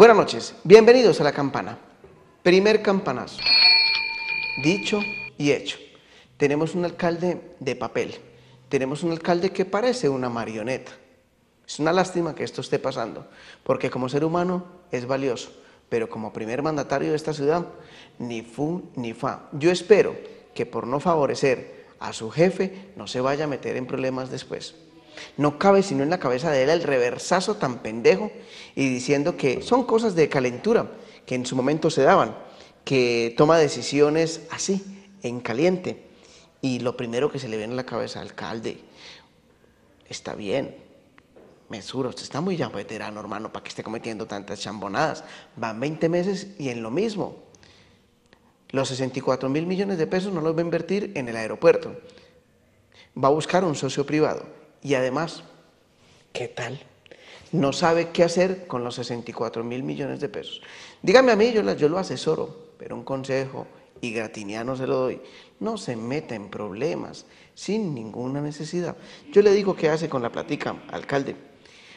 Buenas noches, bienvenidos a La Campana. Primer campanazo. Dicho y hecho. Tenemos un alcalde de papel. Tenemos un alcalde que parece una marioneta. Es una lástima que esto esté pasando, porque como ser humano es valioso, pero como primer mandatario de esta ciudad, ni fu ni fa. Yo espero que por no favorecer a su jefe, no se vaya a meter en problemas después. No cabe sino en la cabeza de él el reversazo tan pendejo y diciendo que son cosas de calentura que en su momento se daban, que toma decisiones así, en caliente. Y lo primero que se le viene a la cabeza, alcalde, está bien, mesura, usted está muy ya veterano, hermano, para que esté cometiendo tantas chambonadas. Van 20 meses y en lo mismo. Los 64.000 millones de pesos no los va a invertir en el aeropuerto. Va a buscar un socio privado. Y además, ¿qué tal? No sabe qué hacer con los 64.000 millones de pesos. Dígame a mí, yo lo asesoro, pero un consejo y gratiniano se lo doy. No se meta en problemas sin ninguna necesidad. Yo le digo qué hace con la platica, alcalde,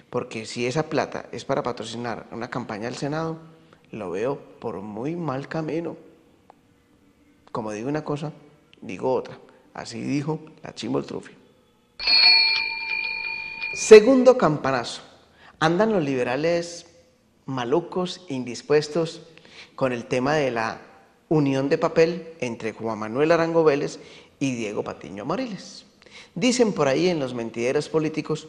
porque si esa plata es para patrocinar una campaña al Senado, lo veo por muy mal camino. Como digo una cosa, digo otra. Así dijo la Chimboltrufia. Segundo campanazo. Andan los liberales malucos, indispuestos con el tema de la unión de papel entre Juan Manuel Arango Vélez y Diego Patiño Amariles. Dicen por ahí en los mentideros políticos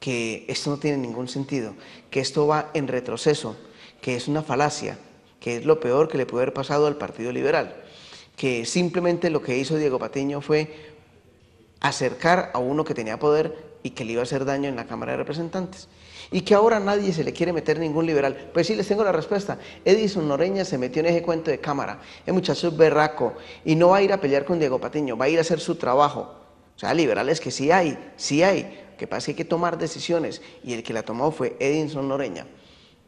que esto no tiene ningún sentido, que esto va en retroceso, que es una falacia, que es lo peor que le puede haber pasado al Partido Liberal, que simplemente lo que hizo Diego Patiño fue acercar a uno que tenía poder y que le iba a hacer daño en la Cámara de Representantes, y que ahora nadie se le quiere meter ningún liberal. Pues sí, les tengo la respuesta. Edison Noreña se metió en ese cuento de cámara. El muchacho es berraco y no va a ir a pelear con Diego Patiño, va a ir a hacer su trabajo. O sea, liberales que sí hay. Lo que pasa es que hay que tomar decisiones, y el que la tomó fue Edison Noreña,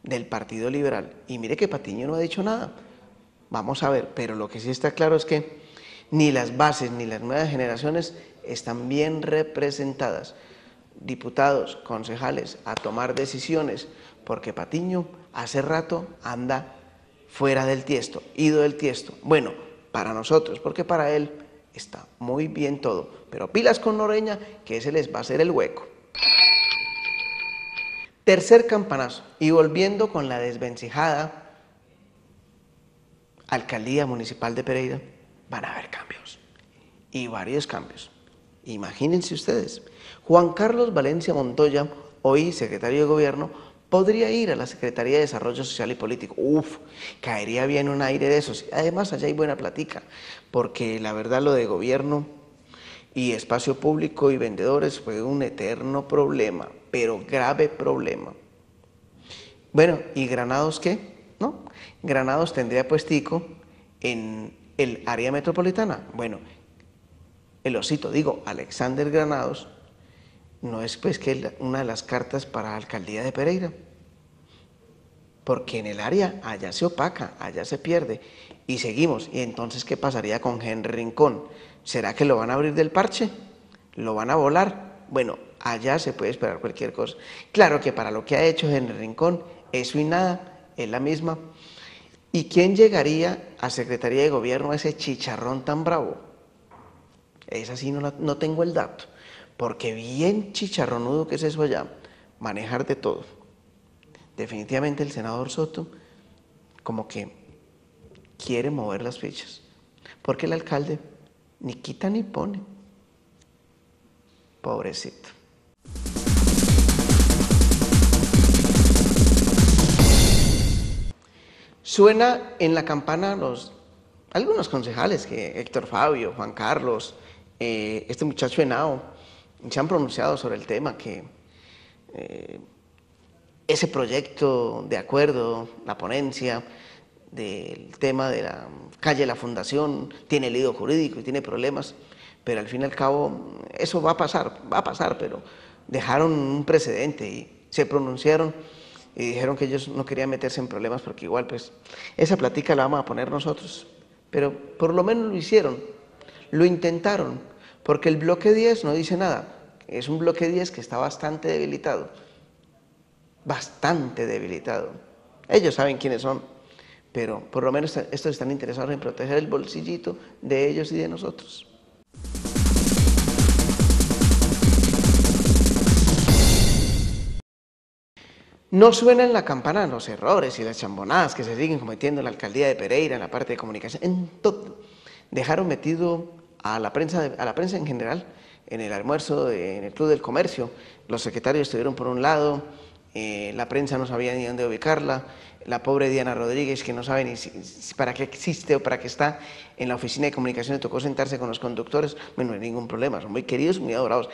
del Partido Liberal. Y mire que Patiño no ha dicho nada. Vamos a ver, pero lo que sí está claro es que ni las bases ni las nuevas generaciones están bien representadas. Diputados, concejales, a tomar decisiones, porque Patiño hace rato anda fuera del tiesto, ido del tiesto. Bueno, para nosotros, porque para él está muy bien todo, pero pilas con Noreña, que ese les va a hacer el hueco. Tercer campanazo, y volviendo con la desvencijada Alcaldía Municipal de Pereira, van a haber cambios, y varios cambios. Imagínense ustedes, Juan Carlos Valencia Montoya, hoy secretario de Gobierno, podría ir a la Secretaría de Desarrollo Social y Político. Uf, caería bien un aire de esos. Además, allá hay buena platica, porque la verdad lo de gobierno y espacio público y vendedores fue un eterno problema, pero grave problema. Bueno, ¿y Granados qué? ¿No? Granados tendría puestico en el área metropolitana. Bueno, el osito, digo, Alexander Granados, no es pues que una de las cartas para la alcaldía de Pereira, porque en el área allá se opaca, allá se pierde, y seguimos. Y entonces, ¿qué pasaría con Henry Rincón? ¿Será que lo van a abrir del parche? ¿Lo van a volar? Bueno, allá se puede esperar cualquier cosa. Claro que para lo que ha hecho Henry Rincón, eso y nada, es la misma. ¿Y quién llegaría a Secretaría de Gobierno a ese chicharrón tan bravo? Esa sí no tengo el dato, porque bien chicharronudo que es eso allá, manejar de todo. Definitivamente el senador Soto como que quiere mover las fichas, porque el alcalde ni quita ni pone. Pobrecito. Suena en La Campana algunos concejales, que Héctor Fabio, Juan Carlos, este muchacho Henao, se han pronunciado sobre el tema, que ese proyecto de acuerdo, la ponencia del tema de la Calle de la Fundacion tiene lío jurídico y tiene problemas, pero al fin y al cabo eso va a pasar, pero dejaron un precedente y se pronunciaron y dijeron que ellos no querían meterse en problemas porque igual pues esa platica la vamos a poner nosotros, pero por lo menos lo hicieron, lo intentaron. Porque el bloque 10 no dice nada, es un bloque 10 que está bastante debilitado, Ellos saben quiénes son, pero por lo menos estos están interesados en proteger el bolsillito de ellos y de nosotros. No suenan la campana los errores y las chambonadas que se siguen cometiendo en la alcaldía de Pereira, en la parte de comunicación, en todo. Dejaron metido a la prensa en general, en el almuerzo, en el Club del Comercio. Los secretarios estuvieron por un lado, la prensa no sabía ni dónde ubicarla, la pobre Diana Rodríguez, que no sabe ni si para qué existe o para qué está, en la oficina de comunicación le tocó sentarse con los conductores. Bueno, no hay ningún problema, son muy queridos, muy adorados,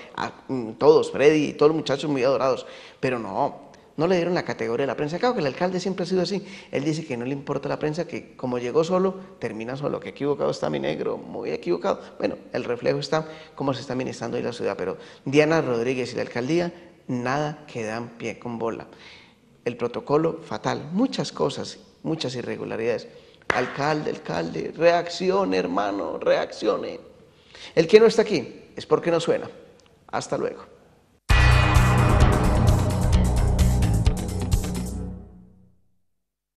todos, Freddy y todos los muchachos muy adorados, pero no le dieron la categoría de la prensa. Claro que el alcalde siempre ha sido así, él dice que no le importa la prensa, que como llegó solo, termina solo. Que equivocado está mi negro, muy equivocado. Bueno, el reflejo está cómo se está administrando hoy la ciudad, pero Diana Rodríguez y la alcaldía, nada que dan pie con bola. El protocolo fatal, muchas cosas, muchas irregularidades. Alcalde, reaccione hermano, reaccione. El que no está aquí es porque no suena. Hasta luego.